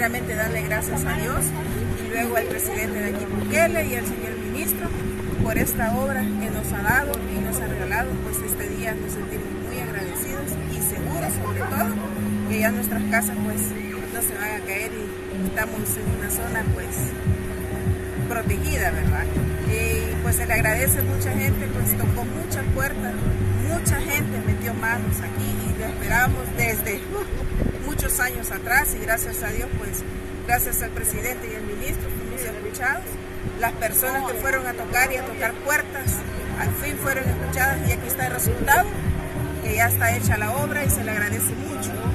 primeramente darle gracias a Dios y luego al presidente Nayib Bukele y al señor ministro por esta obra que nos ha dado y nos ha regalado. Pues este día nos sentimos muy agradecidos y seguros, sobre todo, que ya nuestras casas pues no se van a caer y estamos en una zona pues protegida, ¿verdad? Y pues se le agradece a mucha gente, pues tocó muchas puertas, mucha gente metió manos aquí y lo esperamos desde muchos años atrás, y gracias a Dios, pues gracias al presidente y al ministro fuimos escuchados. Las personas que fueron a tocar y a tocar puertas al fin fueron escuchadas y aquí está el resultado, que ya está hecha la obra y se le agradece mucho.